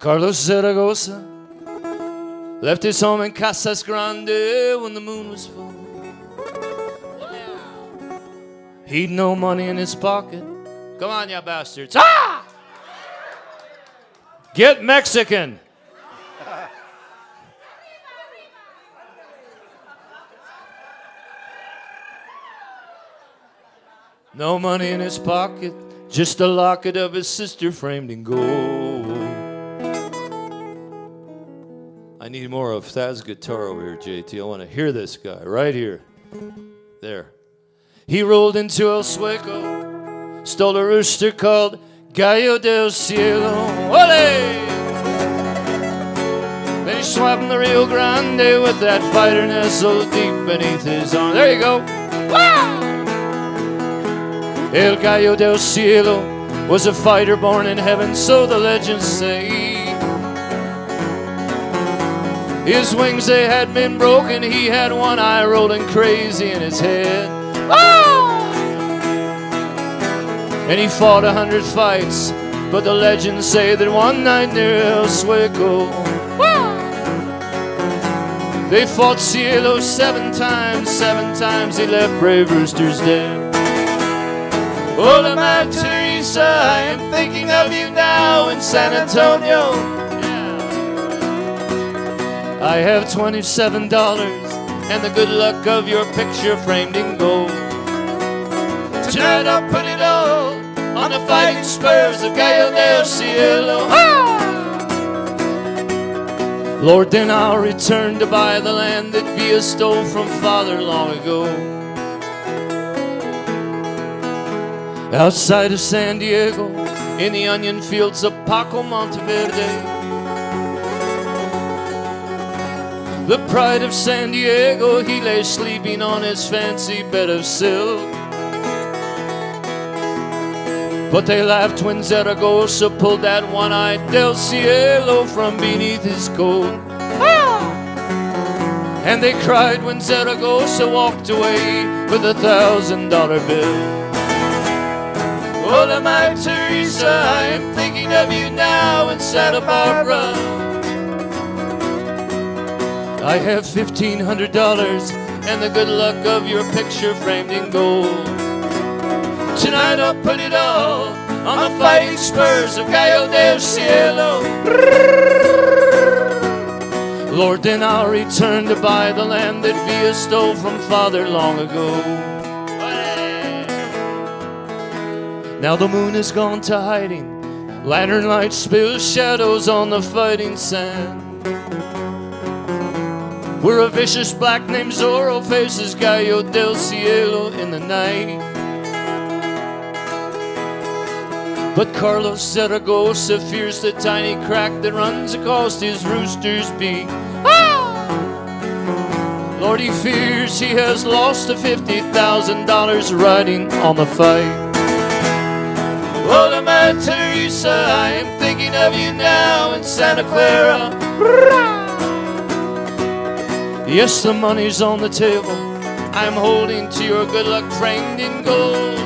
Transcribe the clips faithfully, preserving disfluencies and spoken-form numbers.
Carlos Zaragoza left his home in Casas Grande when the moon was full. He'd no money in his pocket. Come on, you bastards. Ah! Get Mexican. No money in his pocket, just a locket of his sister framed in gold. I need more of Thad's guitar over here, J T. I want to hear this guy right here. There. He rolled into El Sueco, stole a rooster called Gallo del Cielo. Ole! Then he swapped the Rio Grande with that fighter nestled deep beneath his arm. There you go. Wow! El Gallo del Cielo was a fighter born in heaven, so the legends say. His wings, they had been broken. He had one eye rolling crazy in his head. Oh! And he fought a hundred fights, but the legends say that one night near El Sueco, oh! they fought Cielo seven times. Seven times he left brave roosters dead. Hola, my Teresa, I am thinking of you now in San Antonio. Yeah. I have twenty-seven dollars and the good luck of your picture framed in gold. Tonight I'll put it all on the fighting spurs of Gallo del Cielo. Ah! Lord, then I'll return to buy the land that Villa stole from father long ago. Outside of San Diego, in the onion fields of Paco Monteverde, the pride of San Diego, he lay sleeping on his fancy bed of silk. But they laughed when Zaragoza pulled that one-eyed Del Cielo from beneath his coat. Ah! And they cried when Zaragoza walked away with a thousand dollar bill. Hola, my Teresa, I am thinking of you now in Santa Barbara. I have fifteen hundred dollars and the good luck of your picture framed in gold. Tonight I'll put it all on the fighting spurs of Gallo del Cielo. Lord, then I'll return to buy the land that Villa stole from father long ago. Now the moon has gone to hiding, lantern light spills shadows on the fighting sand. Where a vicious black named Zorro faces Gallo del Cielo in the night. But Carlos Zaragoza fears the tiny crack that runs across his rooster's beak. Ah! Lord, he fears he has lost the fifty thousand dollars riding on the fight. Hola, my Teresa, I am thinking of you now in Santa Clara. Yes, the money's on the table. I'm holding to your good luck framed in gold.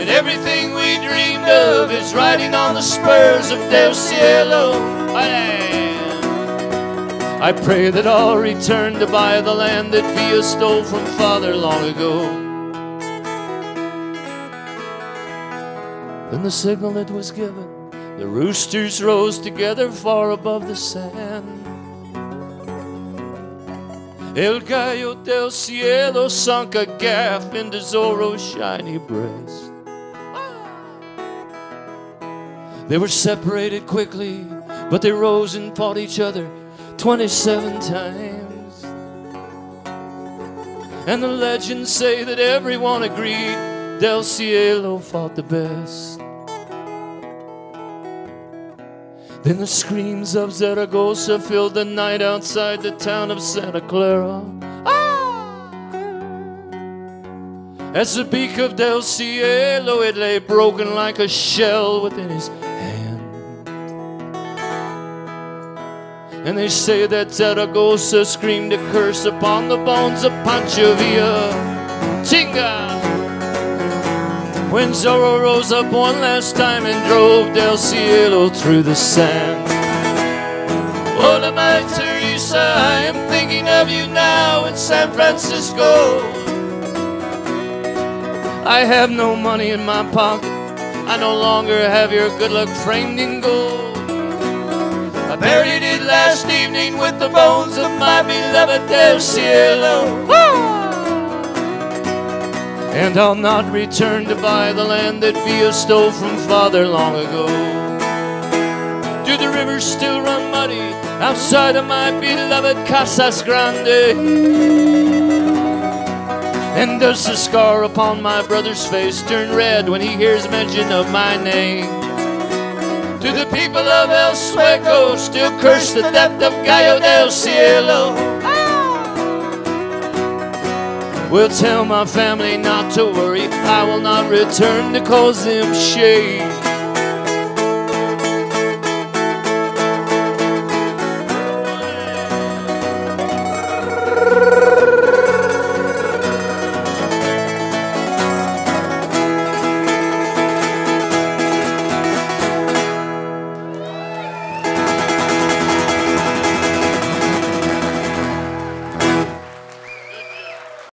And everything we dreamed of is riding on the spurs of Del Cielo. I, I pray that I'll return to buy the land that Villa stole from father long ago. Then the signal that was given, the roosters rose together far above the sand. El Gallo del Cielo sunk a gaff into Zorro's shiny breast. They were separated quickly, but they rose and fought each other twenty-seven times. And the legends say that everyone agreed Del Cielo fought the best. Then the screams of Zaragoza filled the night outside the town of Santa Clara. Ah! As the beak of Del Cielo, it lay broken like a shell within his hand. And they say that Zaragoza screamed a curse upon the bones of Pancho Villa. Chinga! when Zorro rose up one last time and drove Del Cielo through the sand. Hola, my Teresa, I am thinking of you now in San Francisco. I have no money in my pocket, I no longer have your good luck framed in gold. I buried it last evening with the bones of my beloved Del Cielo. Woo! And I'll not return to buy the land that Villa stole from Father long ago. Do the rivers still run muddy outside of my beloved Casas Grande? And does the scar upon my brother's face turn red when he hears mention of my name? Do the people of El Sueco still curse the death of Gallo del Cielo? Well, tell my family not to worry, I will not return to cause them shame.